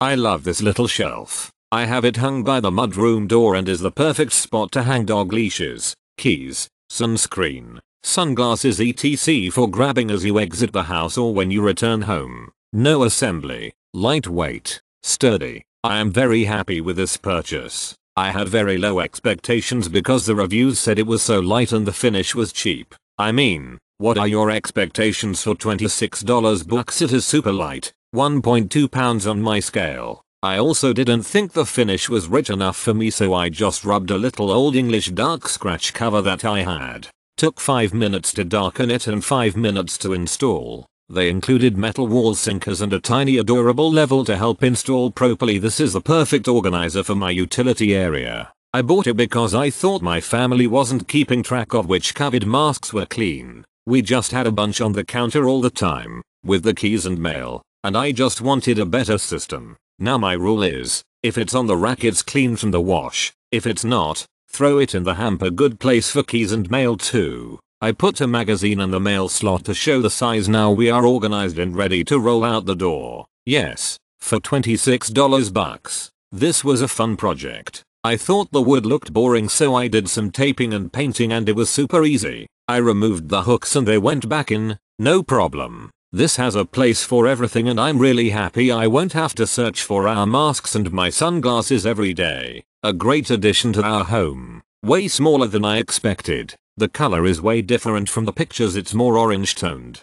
I love this little shelf. I have it hung by the mudroom door and is the perfect spot to hang dog leashes, keys, sunscreen, sunglasses etc. for grabbing as you exit the house or when you return home. No assembly, lightweight, sturdy. I am very happy with this purchase. I had very low expectations because the reviews said it was so light and the finish was cheap. I mean, what are your expectations for $26? It is super light, 1.2 pounds on my scale. I also didn't think the finish was rich enough for me, so I just rubbed a little Old English dark scratch cover that I had. Took 5 minutes to darken it and 5 minutes to install. They included metal wall sinkers and a tiny adorable level to help install properly. This is the perfect organizer for my utility area. I bought it because I thought my family wasn't keeping track of which COVID masks were clean. We just had a bunch on the counter all the time, with the keys and mail, and I just wanted a better system. Now my rule is, if it's on the rack it's clean from the wash, if it's not, throw it in the hamper. Good place for keys and mail too. I put a magazine in the mail slot to show the size. Now we are organized and ready to roll out the door. Yes, for $26. This was a fun project. I thought the wood looked boring, so I did some taping and painting and it was super easy. I removed the hooks and they went back in, no problem. This has a place for everything and I'm really happy I won't have to search for our masks and my sunglasses every day. A great addition to our home. Way smaller than I expected. The color is way different from the pictures, it's more orange toned.